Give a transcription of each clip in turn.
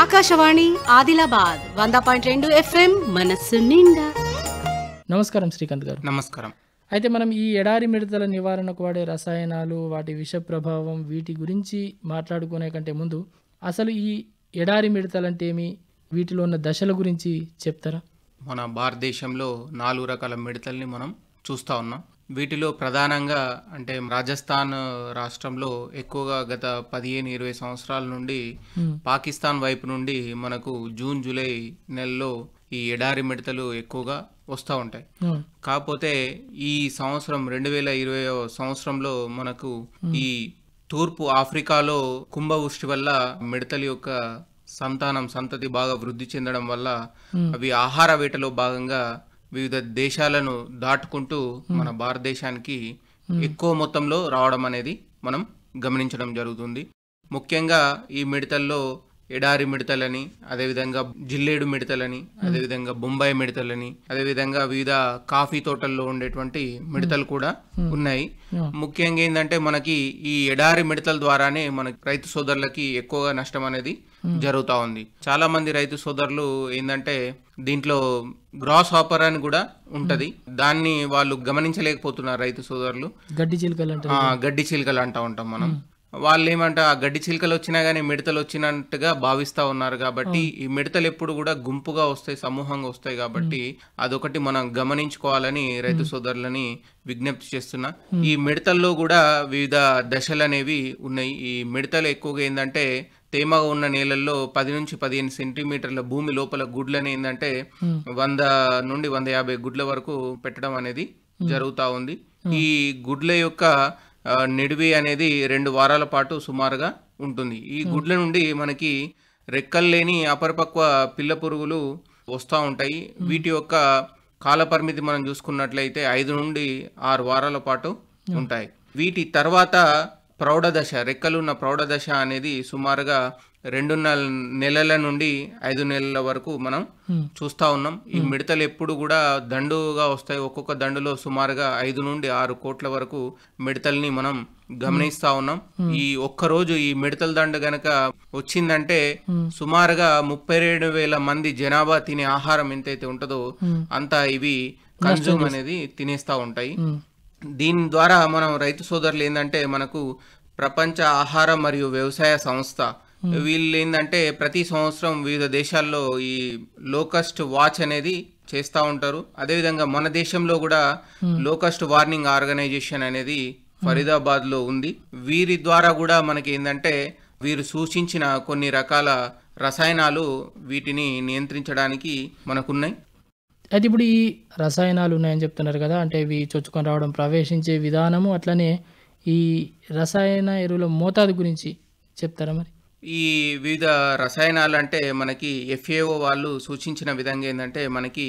Akashvani Adilabad 100.2 FM మనసు నిండా. నమస్కారం శ్రీకాంత్ గారు. నమస్కారం. అయితే మనం ఈ ఎడారి మిడతల నివారణకు వాడే రసాయనాలు, వాటి విష ప్రభావం, వీటి గురించి మాట్లాడుకునే కంటే ముందు అసలు ఈ ఎడారి మిడతలంటేమి, వీటిలో ఉన్న దశల గురించి చెప్తారా? మన భారతదేశంలో 4 రకాల మిడతల్ని మనం చూస్తూ ఉన్నాం. వీటిలో ప్రధానంగా అంటే రాజస్థాన్ రాష్ట్రంలో ఎక్కువగా గత 15-20 సంవత్సరాల నుండి పాకిస్తాన్ వైపు నుండి మనకు జూన్ జూలై నెలలో ఈ ఎడారి మిడతలు ఎక్కువగా వస్తూ ఉంటాయి. కాకపోతే ఈ సంవత్సరం 2020 సంవత్సరంలో మనకు ఈ తూర్పు ఆఫ్రికాలో కుంభవృష్టి వల్ల మిడతల యొక్క సంతతి బాగా వృద్ధి చెందడం వల్ల అవి ఆహార వేటలో భాగంగా వివిధ దేశాలను దాటుకుంటూ మన భారతదేశానికి ఎక్కువ మొత్తంలో రావడం అనేది మనం గమనించడం జరుగుతుంది. ముఖ్యంగా ఈ మిడతల్లో ఎడారి మిడతలని, అదేవిధంగా జిల్లేడు మిడతలని, అదేవిధంగా బొంబాయి మిడతలని, అదేవిధంగా వివిధ కాఫీ తోటల్లో ఉండేటువంటి మిడతలు కూడా ఉన్నాయి. ముఖ్యంగా ఏంటంటే మనకి ఈ ఎడారి మిడతల ద్వారానే మన రైతు సోదరులకి ఎక్కువగా నష్టం అనేది జరుగుతూ ఉంది. చాలా మంది రైతు సోదరులు ఏంటంటే దీంట్లో గ్రాస్ హాపర్ అని కూడా ఉంటది, దాన్ని వాళ్ళు గమనించలేకపోతున్నారు. రైతు సోదరులు గడ్డి చిలుకలు అంటూ ఉంటాం మనం. వాళ్ళు ఏమంటే ఆ గడ్డి చిలుకలు వచ్చినా గానీ మిడతలు వచ్చినట్టుగా భావిస్తూ ఉన్నారు. కాబట్టి ఈ మిడతలు ఎప్పుడు కూడా గుంపుగా వస్తాయి, సమూహంగా వస్తాయి. కాబట్టి అదొకటి మనం గమనించుకోవాలని రైతు సోదరులని విజ్ఞప్తి చేస్తున్నా. ఈ మిడతల్లో కూడా వివిధ దశలు అనేవి ఉన్నాయి. ఈ మిడతలు ఎక్కువగా ఏంటంటే తేమగా ఉన్న నేలల్లో 10-15 సెంటీమీటర్ల భూమి లోపల గుడ్లని ఏంటంటే 100-150 గుడ్ల వరకు పెట్టడం అనేది జరుగుతూ ఉంది. ఈ గుడ్ల యొక్క నిడివి అనేది 2 వారాల పాటు సుమారుగా ఉంటుంది. ఈ గుడ్ల నుండి మనకి రెక్కలు లేని అపరిపక్వ పిల్ల పురుగులు వస్తూ ఉంటాయి. వీటి యొక్క కాల పరిమితి మనం చూసుకున్నట్లయితే 5-6 వారాల పాటు ఉంటాయి. వీటి తర్వాత ప్రౌఢ దశ, రెక్కలున్న ప్రౌఢ దశ అనేది సుమారుగా 2.5 నెలల నుండి 5 నెలల వరకు మనం చూస్తూ ఉన్నాం. ఈ మిడతలు ఎప్పుడు కూడా దండుగా వస్తాయి. ఒక్కొక్క దండులో సుమారుగా 5-6 కోట్ల వరకు మిడతల్ని మనం గమనిస్తూ ఉన్నాం. ఈ ఒక్కరోజు ఈ మిడతల దండు గనక వచ్చిందంటే సుమారుగా 37,000 మంది జనాభా తినే ఆహారం ఎంతైతే ఉంటుందో అంతా ఇవి కన్జ్యూమ్ అనేది తినేస్తూ ఉంటాయి. దీని ద్వారా మనం రైతు సోదరులు ఏంటంటే మనకు ప్రపంచ ఆహార మరియు వ్యవసాయ సంస్థ వీళ్ళు ఏంటంటే ప్రతి సంవత్సరం వివిధ దేశాల్లో ఈ లోకస్ట్ వాచ్ అనేది చేస్తూ ఉంటారు. అదేవిధంగా మన దేశంలో కూడా లోకస్ట్ వార్నింగ్ ఆర్గనైజేషన్ అనేది ఫరీదాబాద్లో ఉంది. వీరి ద్వారా కూడా మనకి ఏంటంటే వీరు సూచించిన కొన్ని రకాల రసాయనాలు వీటిని నియంత్రించడానికి మనకున్నాయి. అయితే ఇప్పుడు ఈ రసాయనాలు ఉన్నాయని చెప్తున్నారు కదా, అంటే ఇవి చొచ్చుకొని రావడం, ప్రవేశించే విధానము, అట్లనే ఈ రసాయన ఎరువుల మోతాదు గురించి చెప్తారా మరి? ఈ వివిధ రసాయనాలు అంటే మనకి FAO వాళ్ళు సూచించిన విధంగా ఏంటంటే మనకి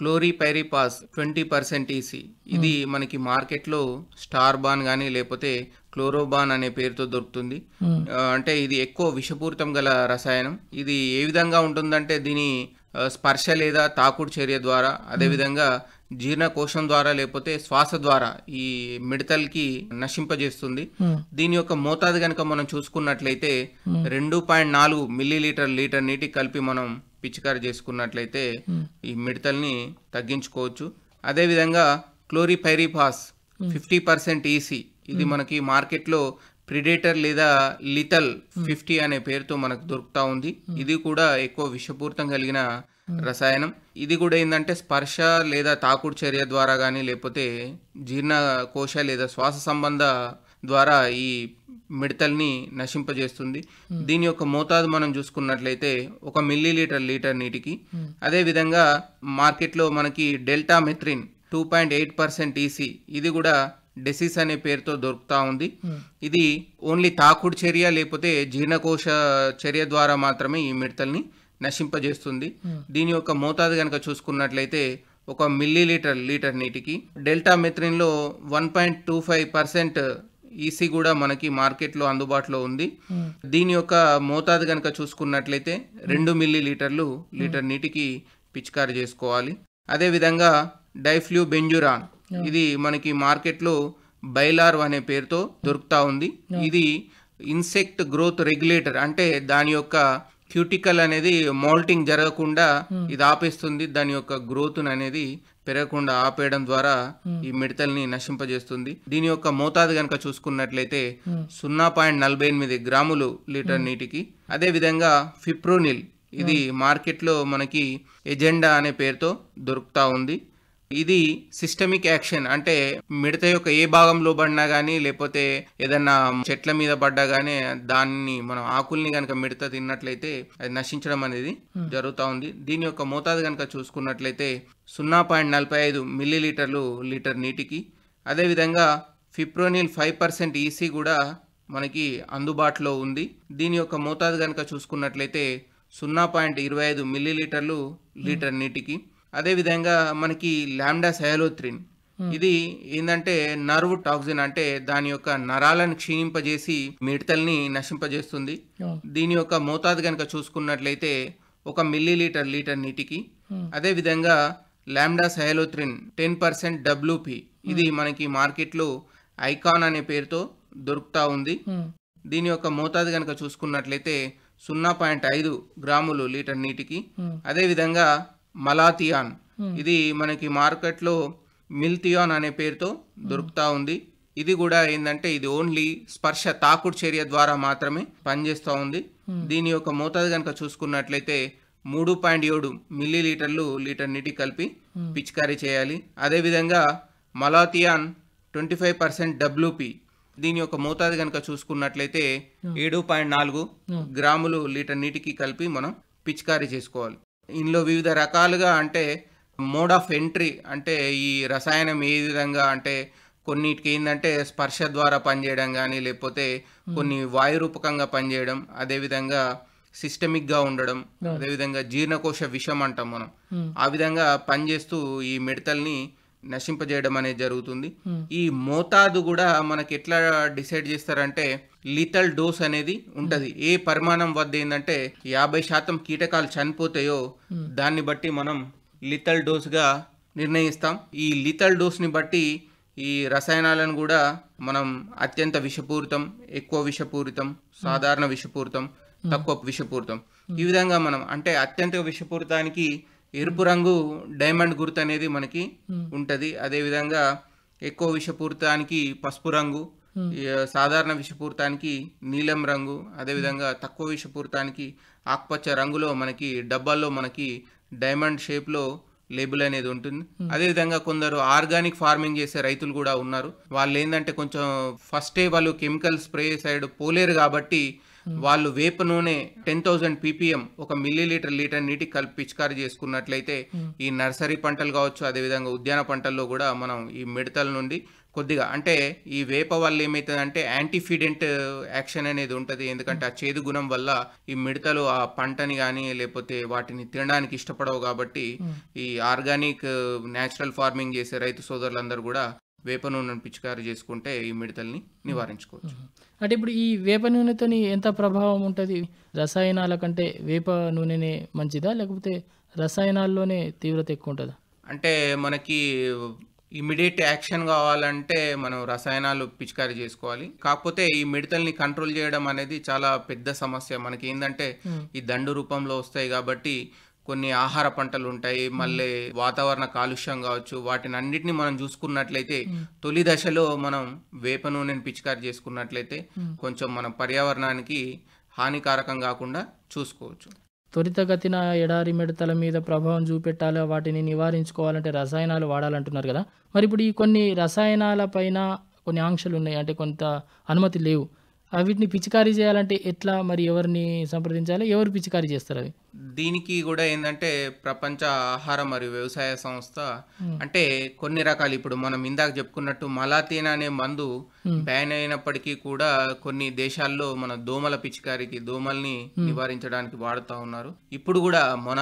క్లోరిపైరిఫాస్ 20% EC, ఇది మనకి మార్కెట్లో స్టార్బాన్ కానీ లేకపోతే క్లోరోబాన్ అనే పేరుతో దొరుకుతుంది. అంటే ఇది ఎక్కువ విషపూరితం గల రసాయనం. ఇది ఏ విధంగా ఉంటుందంటే దీని స్పర్శ లేదా తాకుడు చర్య ద్వారా, అదేవిధంగా జీర్ణకోశం ద్వారా లేకపోతే శ్వాస ద్వారా ఈ మిడతల్కి నశింపజేస్తుంది. దీని యొక్క మోతాదు కనుక మనం చూసుకున్నట్లయితే 2.4 మిల్లీలీటర్ లీటర్ నీటి కలిపి మనం పిచికారి చేసుకున్నట్లయితే ఈ మిడతల్ని తగ్గించుకోవచ్చు. అదేవిధంగా క్లోరిపైరిఫాస్ 50% EC, ఇది మనకి మార్కెట్లో ప్రిడేటర్ లేదా లిటల్ 50 అనే పేరుతో మనకు దొరుకుతా ఉంది. ఇది కూడా ఎక్కువ విషపూరితం కలిగిన రసాయనం. ఇది కూడా ఏంటంటే స్పర్శ లేదా తాకుడు చర్య ద్వారా కానీ లేకపోతే జీర్ణకోశ లేదా శ్వాస సంబంధ ద్వారా ఈ మిడతల్ని నశింపజేస్తుంది. దీని యొక్క మోతాదు మనం చూసుకున్నట్లయితే 1 మిల్లీలీటర్ లీటర్ నీటికి. అదేవిధంగా మార్కెట్లో మనకి డెల్టామెథ్రిన్ 2.8% EC, ఇది కూడా డెసిస్ అనే పేరుతో దొరుకుతా ఉంది. ఇది ఓన్లీ తాకుడు చర్య లేకపోతే జీర్ణకోశ చర్య ద్వారా మాత్రమే ఈ మిడతల్ని నశింపజేస్తుంది. దీని యొక్క మోతాదు కనుక చూసుకున్నట్లయితే 1 మిల్లీలీటర్ లీటర్ నీటికి. డెల్టామెథ్రిన్లో 1.25% EC కూడా మనకి మార్కెట్లో అందుబాటులో ఉంది. దీని యొక్క మోతాదు కనుక చూసుకున్నట్లయితే 2 మిల్లీలీటర్లు లీటర్ నీటికి పిచికారి చేసుకోవాలి. అదేవిధంగా డైఫ్ల్యూ బెంజురాన్, ఇది మనకి మార్కెట్లో బైలార్వ్ అనే పేరుతో దొరుకుతా ఉంది. ఇది ఇన్సెక్ట్ గ్రోత్ రెగ్యులేటర్, అంటే దాని యొక్క క్యూటికల్ అనేది మోల్టింగ్ జరగకుండా ఇది ఆపేస్తుంది, దాని యొక్క గ్రోత్ అనేది పెరగకుండా ఆపేయడం ద్వారా ఈ మిడతల్ని నశింపజేస్తుంది. దీని యొక్క మోతాదు గనక చూసుకున్నట్లయితే 0.48 గ్రాముల లీటర్ నీటికి. అదే విధంగా ఫిప్రోనిల్, ఇది మార్కెట్లో మనకి ఎజెండా అనే పేరుతో దొరుకుతా ఉంది. ఇది సిస్టమిక్ యాక్షన్ అంటే మిడత యొక్క ఏ భాగంలో పడినా కానీ లేకపోతే ఏదన్నా చెట్ల మీద పడ్డా కానీ దాన్ని మనం ఆకుల్ని కనుక మిడత తిన్నట్లయితే అది నశించడం అనేది జరుగుతూ ఉంది. దీని యొక్క మోతాదు కనుక చూసుకున్నట్లయితే 0.45 మిల్లీలీటర్ల లీటర్ నీటికి. అదేవిధంగా ఫిప్రోనిల్ 5% ఈసీ కూడా మనకి అందుబాటులో ఉంది. దీని యొక్క మోతాదు కనుక చూసుకున్నట్లయితే 0.25 మిల్లీలీటర్ల లీటర్ నీటికి. అదేవిధంగా మనకి లాంబ్డా-సైహలోథ్రిన్, ఇది ఏంటంటే నర్వ్ టాక్సిన్, అంటే దాని యొక్క నరాలను క్షీణింపజేసి మిడతల్ని నశింపజేస్తుంది. దీని యొక్క మోతాదు కనుక చూసుకున్నట్లయితే 1 మిల్లీలీటర్ లీటర్ నీటికి. అదేవిధంగా లాంబ్డా-సైహలోథ్రిన్ 10% WP, ఇది మనకి మార్కెట్లో ఐకాన్ అనే పేరుతో దొరుకుతా ఉంది. దీని యొక్క మోతాదు కనుక చూసుకున్నట్లయితే 0.5 గ్రాముల లీటర్ నీటికి. అదేవిధంగా మలాథియాన్, ఇది మనకి మార్కెట్లో మిల్థియాన్ అనే పేరుతో దొరుకుతా ఉంది. ఇది కూడా ఏంటంటే ఇది ఓన్లీ స్పర్శ తాకుడు చర్య ద్వారా మాత్రమే పనిచేస్తూ ఉంది. దీని యొక్క మోతాదు కనుక చూసుకున్నట్లయితే 3.7 మిల్లీలీటర్ల లీటర్ నీటి కలిపి పిచికారీ చేయాలి. అదేవిధంగా మలాథియాన్ 25% WP, దీని యొక్క మోతాదు కనుక చూసుకున్నట్లయితే 7.4 గ్రాముల లీటర్ నీటికి కలిపి మనం పిచికారీ చేసుకోవాలి. ఇందులో వివిధ రకాలుగా అంటే మోడ్ ఆఫ్ ఎంట్రీ, అంటే ఈ రసాయనం ఏ విధంగా అంటే కొన్నిటికి ఏంటంటే స్పర్శ ద్వారా పనిచేయడం కానీ లేకపోతే కొన్ని వాయు రూపకంగా పనిచేయడం, అదేవిధంగా సిస్టమిక్గా ఉండడం, అదేవిధంగా జీర్ణకోశ విషం అంటాం మనం, ఆ విధంగా పనిచేస్తూ ఈ మిడతల్ని నశింపజేయడం అనేది జరుగుతుంది. ఈ మోతాదు కూడా మనకి ఎట్లా డిసైడ్ చేస్తారంటే లిథల్ డోస్ అనేది ఉంటది. ఏ పరిమాణం వద్ద ఏంటంటే 50% కీటకాలు చనిపోతాయో దాన్ని బట్టి మనం లిథల్ డోస్ గా నిర్ణయిస్తాం. ఈ లిథల్ డోస్ ని బట్టి ఈ రసాయనాలను కూడా మనం అత్యంత విషపూరితం, ఎక్కువ విషపూరితం, సాధారణ విషపూరితం, తక్కువ విషపూరితం, ఈ విధంగా మనం అంటే అత్యంత విషపూరితానికి ఎరుపు రంగు డైమండ్ గుర్తు అనేది మనకి ఉంటది. అదేవిధంగా ఎక్కువ విషపూరితానికి పసుపు రంగు, సాధారణ విషపూరితానికి నీలం రంగు, అదేవిధంగా తక్కువ విషపూరితానికి ఆకుపచ్చ రంగులో మనకి డబ్బాల్లో మనకి డైమండ్ షేప్లో లేబుల్ అనేది ఉంటుంది. అదేవిధంగా కొందరు ఆర్గానిక్ ఫార్మింగ్ చేసే రైతులు కూడా ఉన్నారు. వాళ్ళు ఏంటంటే కొంచెం ఫస్టే వాళ్ళు కెమికల్ స్ప్రే సైడ్ పోలేరు కాబట్టి వాళ్ళు వేప నూనె 10,000 ppm 1 మిల్లీలీటర్ లీటర్ నీటికి కలిపి పిచికారీ చేసుకున్నట్లయితే ఈ నర్సరీ పంటలు కావచ్చు, అదేవిధంగా ఉద్యాన పంటల్లో కూడా మనం ఈ మిడతల నుండి కొద్దిగా అంటే ఈ వేప వల్ల ఏమవుతుందంటే యాంటీఫిడెంట్ యాక్షన్ అనేది ఉంటుంది. ఎందుకంటే ఆ చేదు గుణం వల్ల ఈ మిడతలు ఆ పంటని కానీ లేకపోతే వాటిని తినడానికి ఇష్టపడవు. కాబట్టి ఈ ఆర్గానిక్ న్యాచురల్ ఫార్మింగ్ చేసే రైతు సోదరులందరూ కూడా వేప నూనెను పిచికారీ చేసుకుంటే ఈ మిడతల్ని నివారించుకోవచ్చు. అంటే ఇప్పుడు ఈ వేప నూనెతో ఎంత ప్రభావం ఉంటుంది? రసాయనాల కంటే వేప నూనెనే మంచిదా లేకపోతే రసాయనాల్లోనే తీవ్రత ఎక్కువ ఉంటుందా? అంటే మనకి ఇమీడియట్ యాక్షన్ కావాలంటే మనం రసాయనాలు పిచికారీ చేసుకోవాలి. కాకపోతే ఈ మిడతల్ని కంట్రోల్ చేయడం అనేది చాలా పెద్ద సమస్య. మనకి ఏంటంటే ఈ దండు రూపంలో వస్తాయి కాబట్టి కొన్ని ఆహార పంటలు ఉంటాయి, మళ్ళీ వాతావరణ కాలుష్యం కావచ్చు, వాటిని అన్నిటిని మనం చూసుకున్నట్లయితే తొలి దశలో మనం వేప నూనెను పిచికారీ చేసుకున్నట్లయితే కొంచెం మన పర్యావరణానికి హానికారకం కాకుండా చూసుకోవచ్చు. త్వరితగతిన ఎడారి మిడతల మీద ప్రభావం చూపెట్టాలి, వాటిని నివారించుకోవాలంటే రసాయనాలు వాడాలంటున్నారు కదా. మరి ఇప్పుడు ఈ కొన్ని రసాయనాల పైన కొన్ని ఆంక్షలు ఉన్నాయి, అంటే కొంత అనుమతి లేవు. వీటిని పిచికారీ చేయాలంటే ఎట్లా, మరి ఎవరిని సంప్రదించాలి, ఎవరు పిచికారీ చేస్తారు అవి? దీనికి కూడా ఏంటంటే ప్రపంచ ఆహార మరియు వ్యవసాయ సంస్థ అంటే కొన్ని రకాలు ఇప్పుడు మనం ఇందాక చెప్పుకున్నట్టు మలాథిన్ అనే మందు బ్యాన్ అయినప్పటికీ కూడా కొన్ని దేశాల్లో మన దోమల పిచికారీకి, దోమల్ని నివారించడానికి వాడుతూ ఉన్నారు. ఇప్పుడు కూడా మన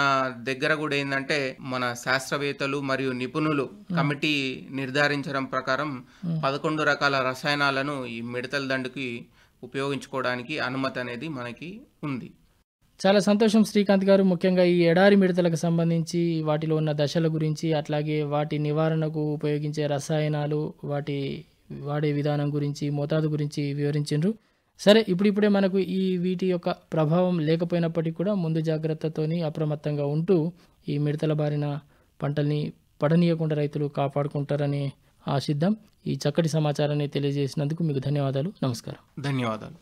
దగ్గర కూడా ఏంటంటే మన శాస్త్రవేత్తలు మరియు నిపుణులు కమిటీ నిర్ధారించడం ప్రకారం 11 రకాల రసాయనాలను ఈ మిడతల దండుకి ఉపయోగించుకోవడానికి అనుమతి అనేది మనకి ఉంది. చాలా సంతోషం శ్రీకాంత్ గారు. ముఖ్యంగా ఈ ఎడారి మిడతలకు సంబంధించి వాటిలో ఉన్న దశల గురించి, అట్లాగే వాటి నివారణకు ఉపయోగించే రసాయనాలు, వాటి వాడే విధానం గురించి, మోతాదు గురించి వివరించారు. సరే ఇప్పుడు మనకు ఈ వీటి యొక్క ప్రభావం లేకపోయినప్పటికీ కూడా ముందు జాగృతతోని అప్రమత్తంగా ఉంటూ ఈ మిడతల బారిన పంటల్ని పడనీయకుండా రైతులు కాపాడుకుంటారని ఆశిద్దాం। ఈ చక్కటి సమాచారాన్ని తెలియజేసినందుకు మీకు ధన్యవాదాలు। నమస్కారం। ధన్యవాదాలు।